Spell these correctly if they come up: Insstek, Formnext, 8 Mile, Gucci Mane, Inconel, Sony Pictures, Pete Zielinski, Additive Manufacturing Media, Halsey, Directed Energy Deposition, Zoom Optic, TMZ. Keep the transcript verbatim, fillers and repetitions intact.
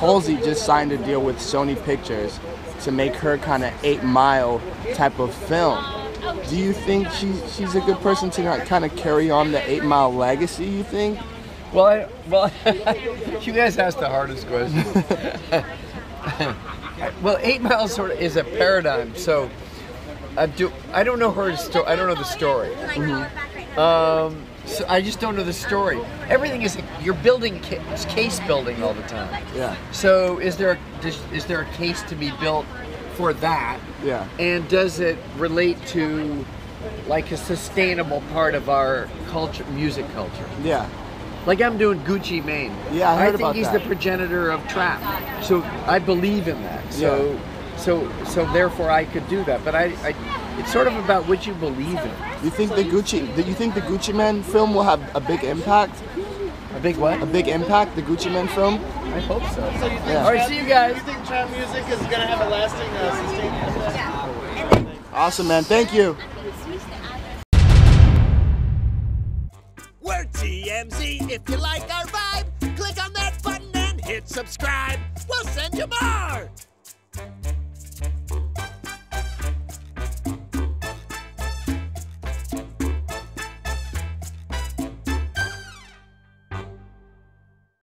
Halsey just signed a deal with Sony Pictures to make her kind of eight mile type of film. Do you think she, she's a good person to kind of carry on the eight mile legacy, you think? Well, I, well, you guys asked the hardest question. Well, eight mile sort of is a paradigm, so I, do, I don't know her story. I don't know the story. Mm-hmm. um, so I just don't know the story. Everything is, you're building case, case building all the time. Yeah. So is there, a, is there a case to be built for that? Yeah. And does it relate to like a sustainable part of our culture, music culture? Yeah. Like I'm doing Gucci Mane. Yeah, I heard I think about he's that. the progenitor of trap. So I believe in that. So, yeah. so, so therefore I could do that. But I, I, it's sort of about what you believe in. You think the Gucci, do you think the Gucci Mane film will have a big impact? A big what? A big impact. The Gucci Mane film. I hope so. So you think yeah. All right, see you guys. Do you think trap music is gonna have a lasting, uh, sustainable impact? Awesome, man. Thank you. We're T M Z. If you like our vibe, click on that button and hit subscribe. We'll send you more.